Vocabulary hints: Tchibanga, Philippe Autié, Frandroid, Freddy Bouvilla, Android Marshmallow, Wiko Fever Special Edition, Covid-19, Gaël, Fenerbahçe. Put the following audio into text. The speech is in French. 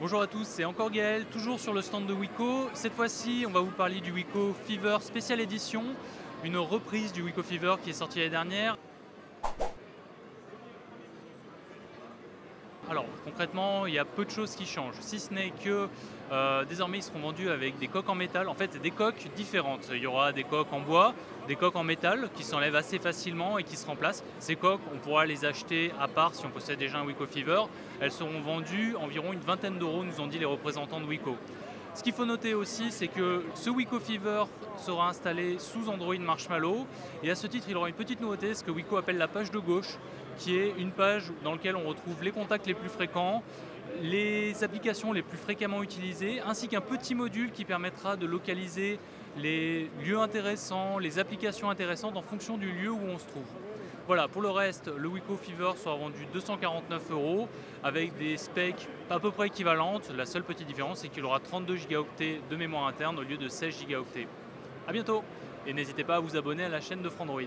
Bonjour à tous, c'est encore Gaël, toujours sur le stand de Wiko. Cette fois-ci, on va vous parler du Wiko Fever Special Edition, une reprise du Wiko Fever qui est sortie l'année dernière. Alors concrètement, il y a peu de choses qui changent, si ce n'est que désormais ils seront vendus avec des coques en métal, en fait des coques différentes. Il y aura des coques en bois, des coques en métal qui s'enlèvent assez facilement et qui se remplacent. Ces coques, on pourra les acheter à part si on possède déjà un Wiko Fever. Elles seront vendues environ une vingtaine d'euros, nous ont dit les représentants de Wiko. Ce qu'il faut noter aussi, c'est que ce Wiko Fever sera installé sous Android Marshmallow et à ce titre, il aura une petite nouveauté, ce que Wiko appelle la page de gauche, qui est une page dans laquelle on retrouve les contacts les plus fréquents, les applications les plus fréquemment utilisées, ainsi qu'un petit module qui permettra de localiser les lieux intéressants, les applications intéressantes en fonction du lieu où on se trouve. Voilà, pour le reste, le Wiko Fever sera vendu 249 € avec des specs à peu près équivalentes. La seule petite différence, c'est qu'il aura 32 gigaoctets de mémoire interne au lieu de 16 gigaoctets. A bientôt et n'hésitez pas à vous abonner à la chaîne de Frandroid.